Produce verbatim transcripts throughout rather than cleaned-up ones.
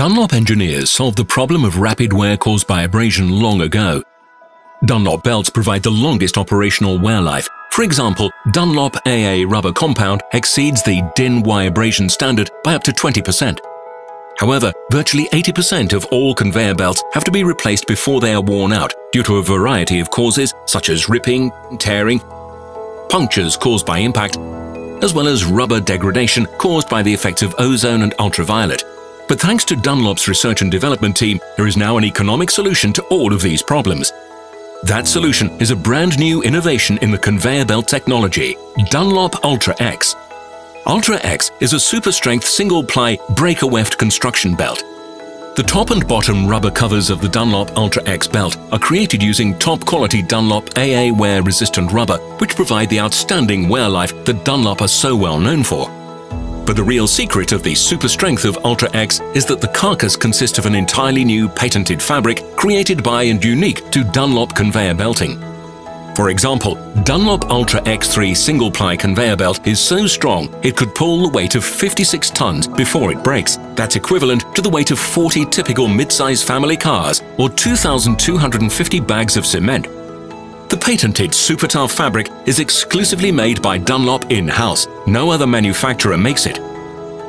Dunlop engineers solved the problem of rapid wear caused by abrasion long ago. Dunlop belts provide the longest operational wear life. For example, Dunlop A A rubber compound exceeds the D I N Y abrasion standard by up to twenty percent. However, virtually eighty percent of all conveyor belts have to be replaced before they are worn out due to a variety of causes such as ripping, tearing, punctures caused by impact, as well as rubber degradation caused by the effects of ozone and ultraviolet. But thanks to Dunlop's research and development team, there is now an economic solution to all of these problems. That solution is a brand new innovation in the conveyor belt technology, Dunlop Ultra X. Ultra X is a super-strength single-ply breaker weft construction belt. The top and bottom rubber covers of the Dunlop Ultra X belt are created using top-quality Dunlop A A wear-resistant rubber, which provide the outstanding wear life that Dunlop are so well known for. But the real secret of the super strength of Ultra X is that the carcass consists of an entirely new patented fabric created by and unique to Dunlop conveyor belting. For example, Dunlop Ultra X three single-ply conveyor belt is so strong it could pull the weight of fifty-six tons before it breaks. That's equivalent to the weight of forty typical mid-size family cars or two thousand two hundred fifty bags of cement. The patented SuperTough fabric is exclusively made by Dunlop in-house. No other manufacturer makes it.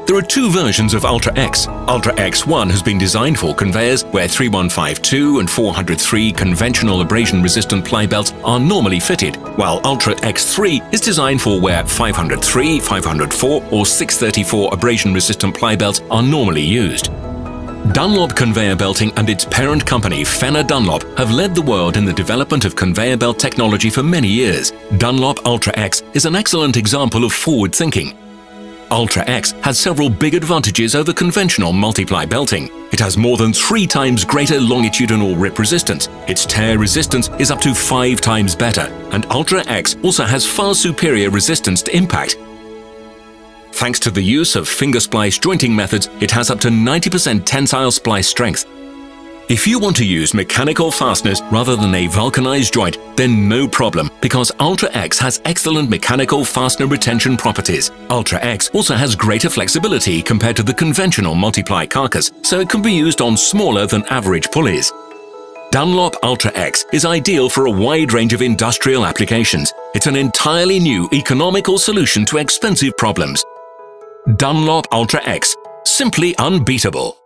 There are two versions of Ultra X. Ultra X one has been designed for conveyors where three one five two and four hundred three conventional abrasion-resistant ply belts are normally fitted, while Ultra X three is designed for where five hundred three, five hundred four or six thirty-four abrasion-resistant ply belts are normally used. Dunlop Conveyor Belting and its parent company, Fenner Dunlop, have led the world in the development of conveyor belt technology for many years. Dunlop Ultra X is an excellent example of forward thinking. Ultra X has several big advantages over conventional multiply belting. It has more than three times greater longitudinal rip resistance. Its tear resistance is up to five times better, and Ultra X also has far superior resistance to impact. Thanks to the use of finger splice jointing methods, it has up to ninety percent tensile splice strength. If you want to use mechanical fasteners rather than a vulcanized joint, then no problem, because Ultra X has excellent mechanical fastener retention properties. Ultra X also has greater flexibility compared to the conventional multiply carcass, so it can be used on smaller than average pulleys. Dunlop Ultra X is ideal for a wide range of industrial applications. It's an entirely new economical solution to expensive problems. Dunlop Ultra X, simply unbeatable.